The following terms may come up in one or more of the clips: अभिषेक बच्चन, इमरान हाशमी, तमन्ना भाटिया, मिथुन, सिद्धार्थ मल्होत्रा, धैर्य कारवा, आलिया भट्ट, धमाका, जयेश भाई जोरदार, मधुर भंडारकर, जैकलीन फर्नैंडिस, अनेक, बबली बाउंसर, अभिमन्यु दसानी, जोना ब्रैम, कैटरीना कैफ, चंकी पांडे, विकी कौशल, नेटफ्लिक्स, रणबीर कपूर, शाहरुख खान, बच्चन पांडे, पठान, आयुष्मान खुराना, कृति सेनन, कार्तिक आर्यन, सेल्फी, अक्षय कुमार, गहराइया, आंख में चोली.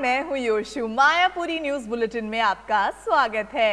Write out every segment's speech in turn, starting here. मैं हूँ योशु। Mayapuri news bulletin में आपका स्वागत है।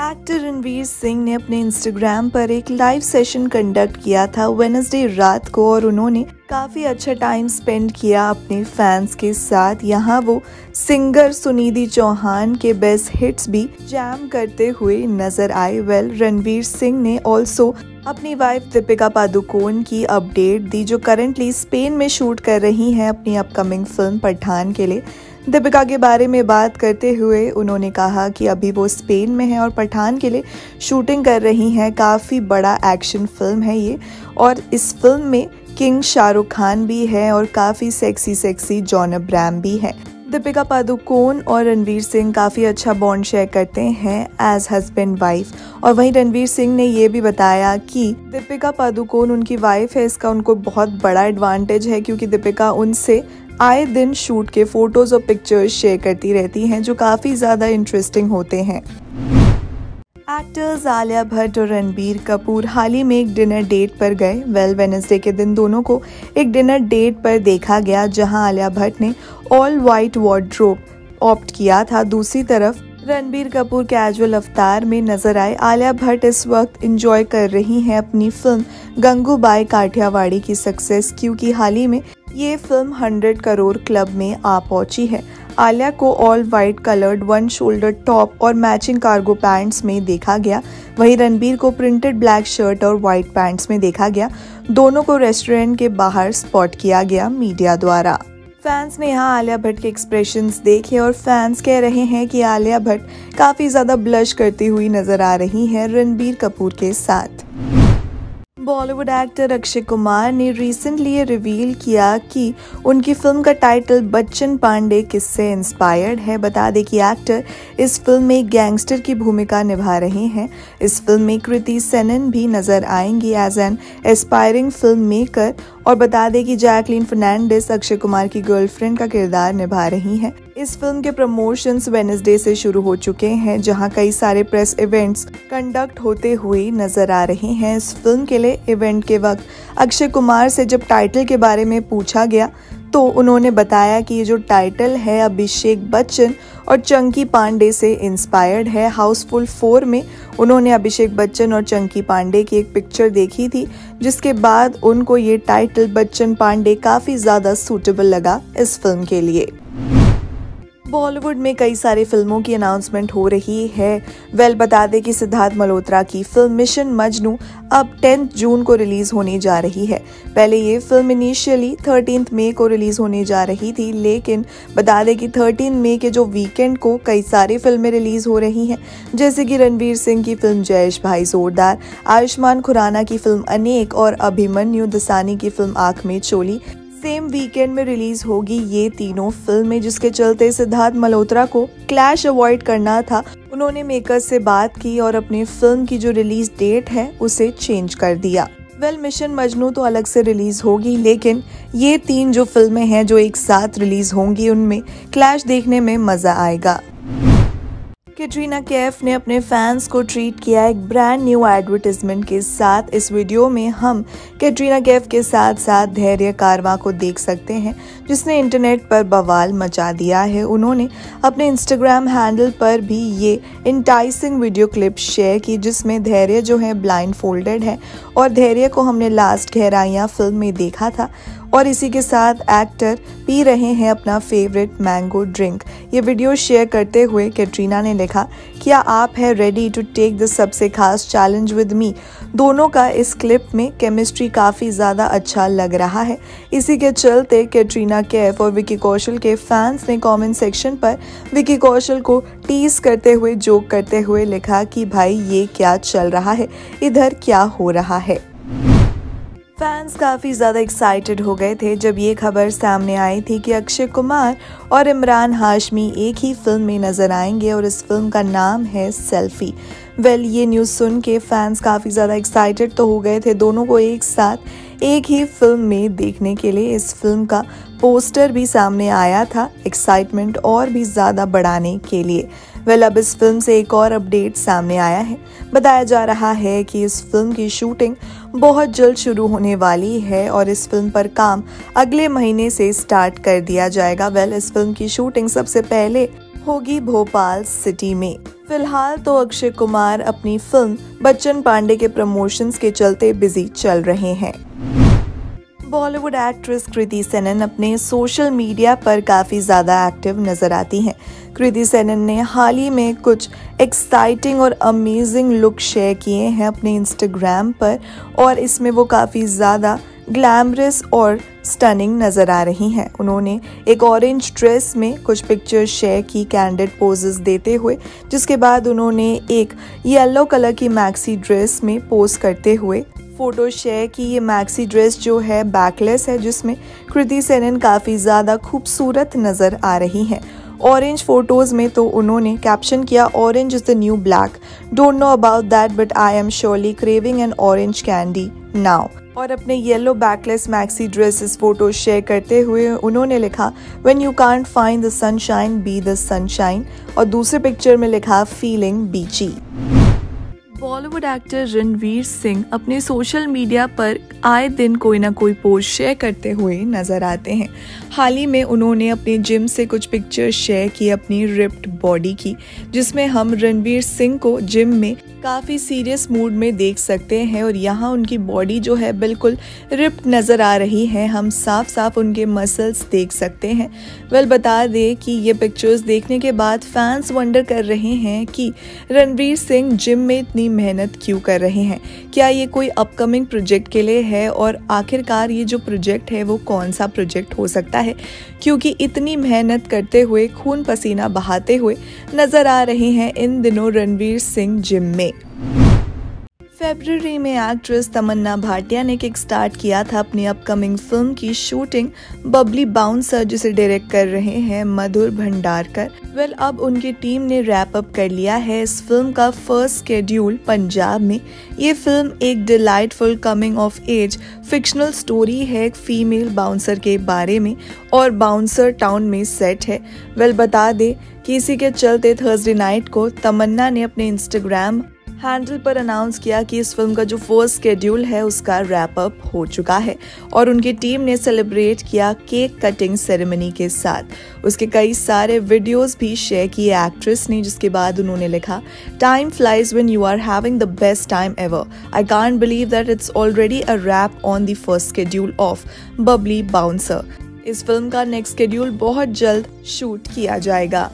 एक्टर रणवीर सिंह ने अपने इंस्टाग्राम पर एक लाइव सेशन कंडक्ट किया था वेडनेसडे रात को और उन्होंने काफ़ी अच्छा टाइम स्पेंड किया अपने फैंस के साथ। यहाँ वो सिंगर सुनिधि चौहान के बेस्ट हिट्स भी जैम करते हुए नजर आए। वेल रणवीर सिंह ने ऑल्सो अपनी वाइफ दीपिका पादुकोण की अपडेट दी जो करंटली स्पेन में शूट कर रही हैं अपनी अपकमिंग फिल्म पठान के लिए। दीपिका के बारे में बात करते हुए उन्होंने कहा कि अभी वो स्पेन में हैं और पठान के लिए शूटिंग कर रही हैं। काफ़ी बड़ा एक्शन फिल्म है ये और इस फिल्म में किंग शाहरुख खान भी है और काफ़ी सेक्सी जोना ब्रैम भी है। दीपिका पादुकोण और रणवीर सिंह काफ़ी अच्छा बॉन्ड शेयर करते हैं एज हस्बैंड वाइफ। और वहीं रणवीर सिंह ने ये भी बताया कि दीपिका पादुकोण उनकी वाइफ है, इसका उनको बहुत बड़ा एडवांटेज है क्योंकि दीपिका उनसे आए दिन शूट के फोटोज़ और पिक्चर्स शेयर करती रहती हैं जो काफ़ी ज़्यादा इंटरेस्टिंग होते हैं। एक्टर्स आलिया भट्ट और रणबीर कपूर हाल ही में एक डिनर डेट पर गए। वेल वेडनेसडे के दिन दोनों को एक डिनर डेट पर देखा गया जहां आलिया भट्ट ने ऑल वाइट वार्डरोब ऑप्ट किया था। दूसरी तरफ रणबीर कपूर कैजुअल अवतार में नजर आए। आलिया भट्ट इस वक्त एंजॉय कर रही हैं अपनी फिल्म गंगूबाई काठियावाड़ी की सक्सेस, क्योंकि हाल ही में ये फिल्म 100 करोड़ क्लब में आ पहुंची है। आलिया को all white coloured one shoulder top और मैचिंग कार्गो पैंट्स में देखा गया। वहीं रणबीर को प्रिंटेड ब्लैक शर्ट और वाइट पैंट्स में देखा गया। दोनों को रेस्टोरेंट के बाहर स्पॉट किया गया मीडिया द्वारा। फैंस ने यहाँ आलिया भट्ट के एक्सप्रेशंस देखे और फैंस कह रहे हैं कि आलिया भट्ट काफ़ी ज़्यादा ब्लश करती हुई नजर आ रही हैं रणबीर कपूर के साथ। बॉलीवुड एक्टर अक्षय कुमार ने रिसेंटली ये रिवील किया कि उनकी फिल्म का टाइटल बच्चन पांडे किससे इंस्पायर्ड है। बता दें कि एक्टर इस फिल्म में एक गैंगस्टर की भूमिका निभा रहे हैं। इस फिल्म में कृति सेनन भी नज़र आएंगी as an aspiring film maker. और बता दें कि जैकलीन फर्नैंडिस अक्षय कुमार की गर्लफ्रेंड का किरदार निभा रही हैं। इस फिल्म के प्रमोशंस वेडनेसडे से शुरू हो चुके हैं जहां कई सारे प्रेस इवेंट्स कंडक्ट होते हुए नजर आ रहे हैं। इस फिल्म के लिए इवेंट के वक्त अक्षय कुमार से जब टाइटल के बारे में पूछा गया तो उन्होंने बताया कि ये जो टाइटल है अभिषेक बच्चन और चंकी पांडे से इंस्पायर्ड है। हाउसफुल 4 में उन्होंने अभिषेक बच्चन और चंकी पांडे की एक पिक्चर देखी थी जिसके बाद उनको ये टाइटल बच्चन पांडे काफ़ी ज़्यादा सूटेबल लगा इस फिल्म के लिए। बॉलीवुड में कई सारी फिल्मों की अनाउंसमेंट हो रही है। वेल बता दें कि सिद्धार्थ मल्होत्रा की फिल्म मिशन मजनू अब 10 जून को रिलीज़ होने जा रही है। पहले ये फिल्म इनिशियली 13 मई को रिलीज़ होने जा रही थी, लेकिन बता दें कि 13 मई के जो वीकेंड को कई सारी फिल्में रिलीज़ हो रही हैं, जैसे कि रणवीर सिंह की फिल्म जयेश भाई जोरदार, आयुष्मान खुराना की फिल्म अनेक और अभिमन्यु दसानी की film आंख में चोली। Same weekend में रिलीज होगी ये तीनों फिल्में, जिसके चलते सिद्धार्थ मल्होत्रा को क्लैश अवॉइड करना था। उन्होंने मेकर्स से बात की और अपनी फिल्म की जो रिलीज डेट है उसे चेंज कर दिया। वेल मिशन मजनू तो अलग से रिलीज होगी, लेकिन ये 3 जो फिल्में हैं जो एक साथ रिलीज होंगी उनमें क्लैश देखने में मजा आएगा। कैटरीना कैफ ने अपने फैंस को ट्रीट किया एक ब्रांड न्यू एडवर्टाइजमेंट के साथ। इस वीडियो में हम कैटरीना कैफ के साथ साथ धैर्य कारवा को देख सकते हैं जिसने इंटरनेट पर बवाल मचा दिया है। उन्होंने अपने इंस्टाग्राम हैंडल पर भी ये इंटाइसिंग वीडियो क्लिप शेयर की जिसमें धैर्य जो है ब्लाइंड फोल्डेड है और धैर्य को हमने लास्ट गहराइया फिल्म में देखा था और इसी के साथ एक्टर पी रहे हैं अपना फेवरेट मैंगो ड्रिंक। ये वीडियो शेयर करते हुए कैटरीना ने लिखा, क्या आप है रेडी टू टेक दिस सबसे खास चैलेंज विद मी। दोनों का इस क्लिप में केमिस्ट्री काफ़ी ज़्यादा अच्छा लग रहा है। इसी के चलते कैटरीना कैफ और विकी कौशल के फैंस ने कमेंट सेक्शन पर विकी कौशल को टीज करते हुए जोक करते हुए लिखा कि भाई ये क्या चल रहा है, इधर क्या हो रहा है। फैंस काफ़ी ज़्यादा एक्साइटेड हो गए थे जब ये खबर सामने आई थी कि अक्षय कुमार और इमरान हाशमी एक ही फिल्म में नज़र आएंगे और इस फिल्म का नाम है सेल्फी। वेल ये न्यूज़ सुन के फैंस काफ़ी ज़्यादा एक्साइटेड तो हो गए थे दोनों को एक साथ एक ही फिल्म में देखने के लिए। इस फिल्म का पोस्टर भी सामने आया था एक्साइटमेंट और भी ज़्यादा बढ़ाने के लिए। वेल अब इस फिल्म से एक और अपडेट सामने आया है। बताया जा रहा है कि इस फिल्म की शूटिंग बहुत जल्द शुरू होने वाली है और इस फिल्म पर काम अगले महीने से स्टार्ट कर दिया जाएगा। वेल, इस फिल्म की शूटिंग सबसे पहले होगी भोपाल सिटी में। फिलहाल तो अक्षय कुमार अपनी फिल्म बच्चन पांडे के प्रमोशंस के चलते बिजी चल रहे हैं। बॉलीवुड एक्ट्रेस कृति सेनन अपने सोशल मीडिया पर काफ़ी ज़्यादा एक्टिव नज़र आती हैं। कृति सेनन ने हाल ही में कुछ एक्साइटिंग और अमेजिंग लुक शेयर किए हैं अपने इंस्टाग्राम पर और इसमें वो काफ़ी ज़्यादा ग्लैमरस और स्टनिंग नज़र आ रही हैं। उन्होंने एक ऑरेंज ड्रेस में कुछ पिक्चर्स शेयर की कैंडिड पोजेस देते हुए, जिसके बाद उन्होंने एक येलो कलर की मैक्सी ड्रेस में पोज करते हुए फोटो शेयर की। ये मैक्सी ड्रेस जो है बैकलेस है, जिसमें कृति सेनन काफ़ी ज़्यादा खूबसूरत नज़र आ रही हैं। ऑरेंज फोटोज़ में तो उन्होंने कैप्शन किया, orange is the new black, don't know about that but I am surely craving an orange candy now. और अपने yellow backless maxi dresses photo share करते हुए उन्होंने लिखा, when you can't find the sunshine be the sunshine. और दूसरे picture में लिखा, फीलिंग बीची। बॉलीवुड एक्टर रणवीर सिंह अपने सोशल मीडिया पर आए दिन कोई ना कोई पोस्ट शेयर करते हुए नज़र आते हैं। हाल ही में उन्होंने अपने जिम से कुछ पिक्चर्स शेयर की अपनी रिप्ड बॉडी की, जिसमें हम रणवीर सिंह को जिम में काफ़ी सीरियस मूड में देख सकते हैं और यहाँ उनकी बॉडी जो है बिल्कुल रिप्ड नज़र आ रही है। हम साफ साफ उनके मसल्स देख सकते हैं। वेल, बता दें कि ये पिक्चर्स देखने के बाद फैंस वंडर कर रहे हैं कि रणवीर सिंह जिम में इतनी मेहनत क्यों कर रहे हैं। क्या ये कोई अपकमिंग प्रोजेक्ट के लिए है और आखिरकार ये जो प्रोजेक्ट है वो कौन सा प्रोजेक्ट हो सकता है, क्योंकि इतनी मेहनत करते हुए खून पसीना बहाते हुए नजर आ रहे हैं इन दिनों रणवीर सिंह जिम में। फरवरी में एक्ट्रेस तमन्ना भाटिया ने किकस्टार्ट किया था अपनी अपकमिंग फिल्म की शूटिंग बबली बाउंसर, जिसे डायरेक्ट कर रहे हैं मधुर भंडारकर। वेल, अब उनकी टीम ने रैप अप कर लिया है इस फिल्म का फर्स्ट शेड्यूल पंजाब में। ये फिल्म एक delightful coming of age fictional story है एक फीमेल बाउंसर के बारे में और बाउंसर टाउन में सेट है। वेल, बता दें कि इसी के चलते थर्सडे नाइट को तमन्ना ने अपने इंस्टाग्राम हैंडल पर अनाउंस किया कि इस फिल्म का जो फर्स्ट शेड्यूल है उसका रैप अप हो चुका है और उनकी टीम ने सेलिब्रेट किया केक कटिंग सेरेमनी के साथ। उसके कई सारे वीडियोस भी शेयर किए एक्ट्रेस ने, जिसके बाद उन्होंने लिखा, time flies when you are having the best time ever. I can't believe that it's already a wrap on the first schedule of बबली बाउंसर। इस फिल्म का नेक्स्ट शेड्यूल बहुत जल्द शूट किया जाएगा।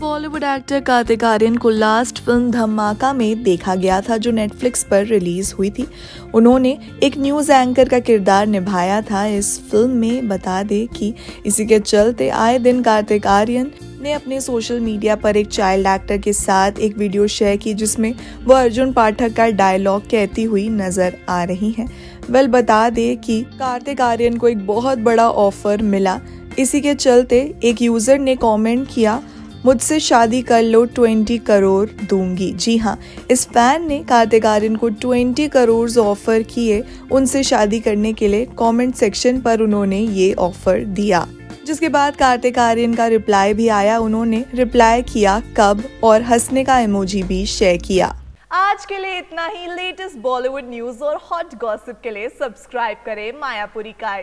बॉलीवुड एक्टर कार्तिक आर्यन को लास्ट फिल्म धमाका में देखा गया था, जो नेटफ्लिक्स पर रिलीज हुई थी। उन्होंने एक न्यूज़ एंकर का किरदार निभाया था इस फिल्म में। बता दें कि इसी के चलते आए दिन कार्तिक आर्यन ने अपने सोशल मीडिया पर एक चाइल्ड एक्टर के साथ एक वीडियो शेयर की, जिसमें वो अर्जुन पाठक का डायलॉग कहती हुई नजर आ रही हैं। वेल, बता दें कि कार्तिक आर्यन को एक बहुत बड़ा ऑफर मिला। इसी के चलते एक यूज़र ने कॉमेंट किया, मुझसे शादी कर लो 20 करोड़ दूंगी। जी हाँ, इस फैन ने कार्तिक आर्यन को 20 करोड़ ऑफर किए उनसे शादी करने के लिए। कमेंट सेक्शन पर उन्होंने ये ऑफर दिया, जिसके बाद कार्तिक आर्यन का रिप्लाई भी आया। उन्होंने रिप्लाई किया कब और हंसने का इमोजी भी शेयर किया। आज के लिए इतना ही। लेटेस्ट बॉलीवुड न्यूज और हॉट गॉसिप के लिए सब्सक्राइब करें मायापुरी का।